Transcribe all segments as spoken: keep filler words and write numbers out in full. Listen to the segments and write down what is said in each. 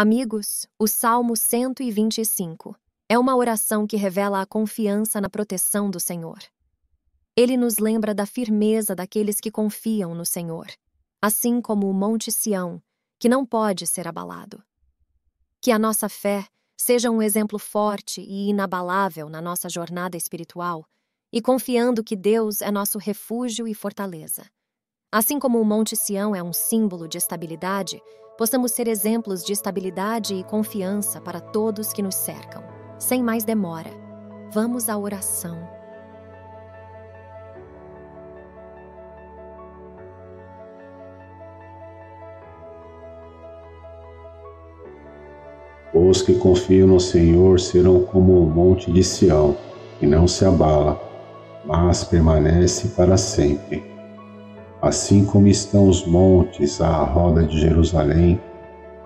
Amigos, o Salmo cento e vinte e cinco é uma oração que revela a confiança na proteção do Senhor. Ele nos lembra da firmeza daqueles que confiam no Senhor, assim como o Monte Sião, que não pode ser abalado. Que a nossa fé seja um exemplo forte e inabalável na nossa jornada espiritual, e confiando que Deus é nosso refúgio e fortaleza. Assim como o Monte Sião é um símbolo de estabilidade, possamos ser exemplos de estabilidade e confiança para todos que nos cercam. Sem mais demora, vamos à oração. Os que confiam no Senhor serão como o monte de Sião, que não se abala, mas permanece para sempre. Assim como estão os montes à roda de Jerusalém,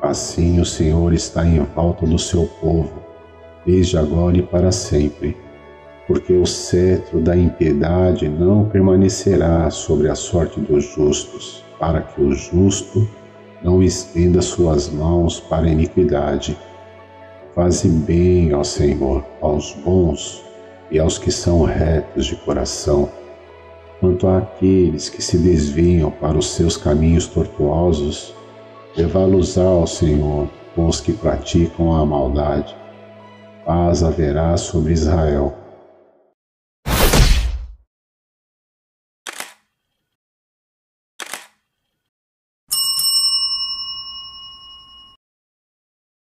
assim o Senhor está em volta do seu povo, desde agora e para sempre. Porque o cetro da impiedade não permanecerá sobre a sorte dos justos, para que o justo não estenda suas mãos para a iniquidade. Faze bem ao Senhor, aos bons e aos que são retos de coração. Quanto àqueles que se desviam para os seus caminhos tortuosos, levá-los-á ao Senhor, com os que praticam a maldade. Paz haverá sobre Israel,